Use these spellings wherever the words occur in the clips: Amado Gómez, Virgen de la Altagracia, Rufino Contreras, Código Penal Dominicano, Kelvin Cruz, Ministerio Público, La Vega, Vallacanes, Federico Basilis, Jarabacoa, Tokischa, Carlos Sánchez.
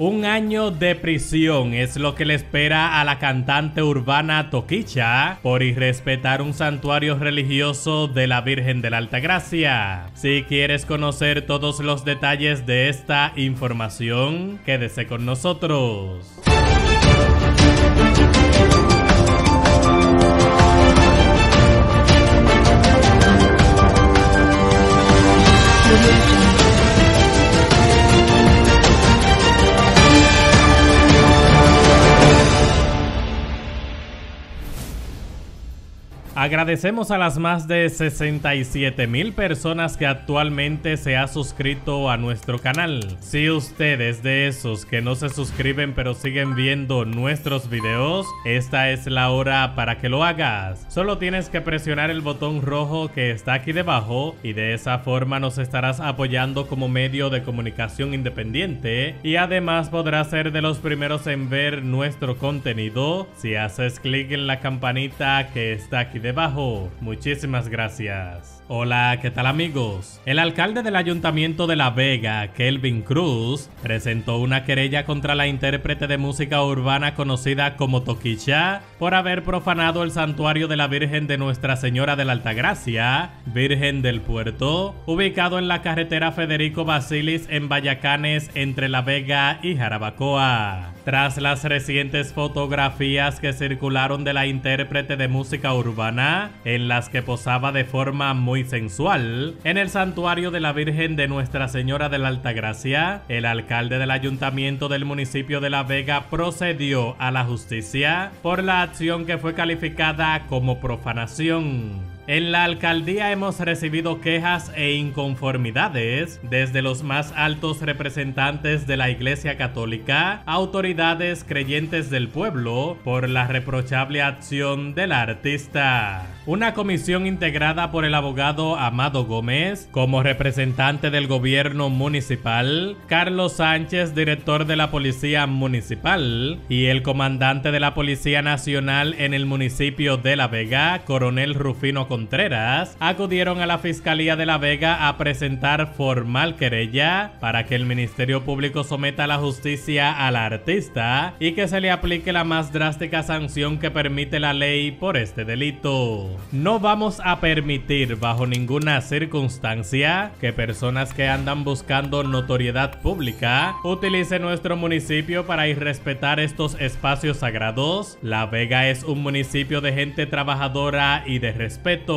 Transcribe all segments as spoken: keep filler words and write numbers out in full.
Un año de prisión es lo que le espera a la cantante urbana Tokischa por irrespetar un santuario religioso de la Virgen de la Altagracia. Si quieres conocer todos los detalles de esta información, quédese con nosotros. Agradecemos a las más de sesenta y siete mil personas que actualmente se ha suscrito a nuestro canal. Si ustedes de esos que no se suscriben pero siguen viendo nuestros videos, esta es la hora para que lo hagas. Solo tienes que presionar el botón rojo que está aquí debajo y de esa forma nos estarás apoyando como medio de comunicación independiente y además podrás ser de los primeros en ver nuestro contenido si haces clic en la campanita que está aquí debajo. Debajo. Muchísimas gracias. Hola, ¿qué tal amigos? El alcalde del Ayuntamiento de La Vega, Kelvin Cruz, presentó una querella contra la intérprete de música urbana conocida como Tokischa por haber profanado el santuario de la Virgen de Nuestra Señora de la Altagracia, Virgen del Puerto, ubicado en la carretera Federico Basilis en Vallacanes entre La Vega y Jarabacoa. Tras las recientes fotografías que circularon de la intérprete de música urbana, en las que posaba de forma muy sensual en el santuario de la Virgen de Nuestra Señora de la Altagracia, el alcalde del Ayuntamiento del municipio de La Vega procedió a la justicia por la acción que fue calificada como profanación. En la alcaldía hemos recibido quejas e inconformidades desde los más altos representantes de la Iglesia Católica, autoridades, creyentes del pueblo, por la reprochable acción de la artista. Una comisión integrada por el abogado Amado Gómez como representante del gobierno municipal, Carlos Sánchez, director de la Policía Municipal, y el comandante de la Policía Nacional en el municipio de La Vega, coronel Rufino Contreras, Contreras acudieron a la Fiscalía de La Vega a presentar formal querella para que el Ministerio Público someta a la justicia a la artista y que se le aplique la más drástica sanción que permite la ley por este delito. No vamos a permitir bajo ninguna circunstancia que personas que andan buscando notoriedad pública utilicen nuestro municipio para irrespetar estos espacios sagrados. La Vega es un municipio de gente trabajadora y de respeto.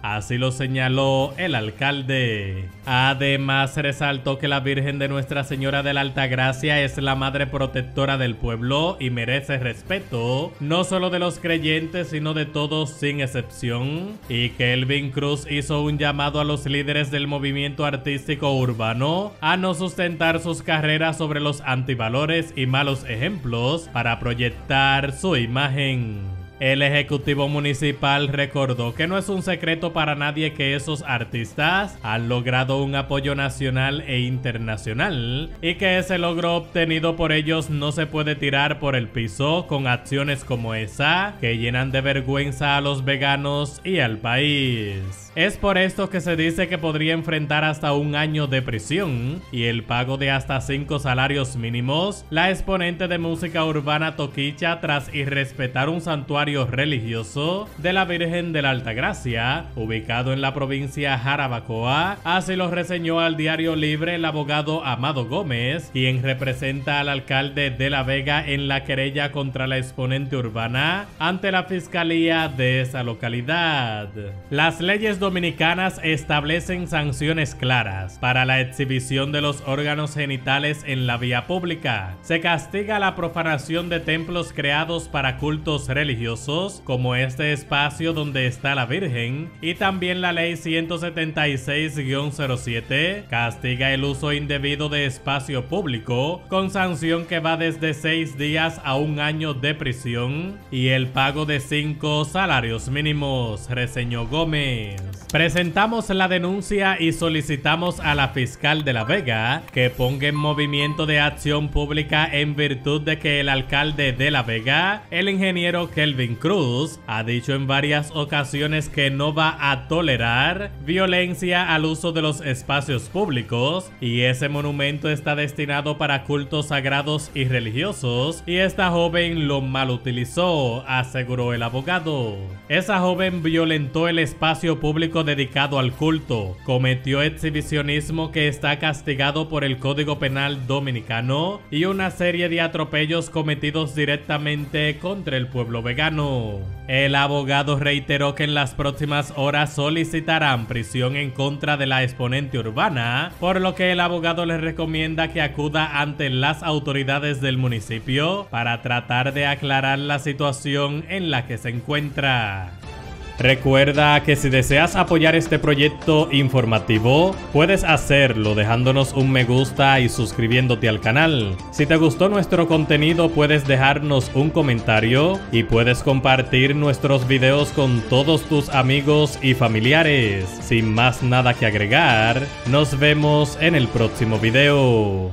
Así lo señaló el alcalde. Además, resaltó que la Virgen de Nuestra Señora de la Altagracia es la madre protectora del pueblo y merece respeto, no solo de los creyentes, sino de todos sin excepción. Y Kelvin Cruz hizo un llamado a los líderes del movimiento artístico urbano a no sustentar sus carreras sobre los antivalores y malos ejemplos para proyectar su imagen. El Ejecutivo Municipal recordó que no es un secreto para nadie que esos artistas han logrado un apoyo nacional e internacional y que ese logro obtenido por ellos no se puede tirar por el piso con acciones como esa que llenan de vergüenza a los veganos y al país. Es por esto que se dice que podría enfrentar hasta un año de prisión y el pago de hasta cinco salarios mínimos la exponente de música urbana Tokischa tras irrespetar un santuario religioso de la Virgen de la Altagracia, ubicado en la provincia Jarabacoa. Así lo reseñó al diario Libre el abogado Amado Gómez, quien representa al alcalde de La Vega en la querella contra la exponente urbana ante la fiscalía de esa localidad. Las leyes dominicanas establecen sanciones claras para la exhibición de los órganos genitales en la vía pública. Se castiga la profanación de templos creados para cultos religiosos, como este espacio donde está la Virgen, y también la ley ciento setenta y seis cero siete castiga el uso indebido de espacio público con sanción que va desde seis días a un año de prisión y el pago de cinco salarios mínimos, reseñó Gómez. Presentamos la denuncia y solicitamos a la fiscal de La Vega que ponga en movimiento de acción pública en virtud de que el alcalde de La Vega, el ingeniero Kelvin Cruz, ha dicho en varias ocasiones que no va a tolerar violencia al uso de los espacios públicos y ese monumento está destinado para cultos sagrados y religiosos y esta joven lo mal utilizó, aseguró el abogado. Esa joven violentó el espacio público dedicado al culto, cometió exhibicionismo que está castigado por el Código Penal Dominicano y una serie de atropellos cometidos directamente contra el pueblo vegano. El abogado reiteró que en las próximas horas solicitarán prisión en contra de la exponente urbana, por lo que el abogado les recomienda que acuda ante las autoridades del municipio para tratar de aclarar la situación en la que se encuentra. Recuerda que si deseas apoyar este proyecto informativo, puedes hacerlo dejándonos un me gusta y suscribiéndote al canal. Si te gustó nuestro contenido, puedes dejarnos un comentario y puedes compartir nuestros videos con todos tus amigos y familiares. Sin más nada que agregar, nos vemos en el próximo video.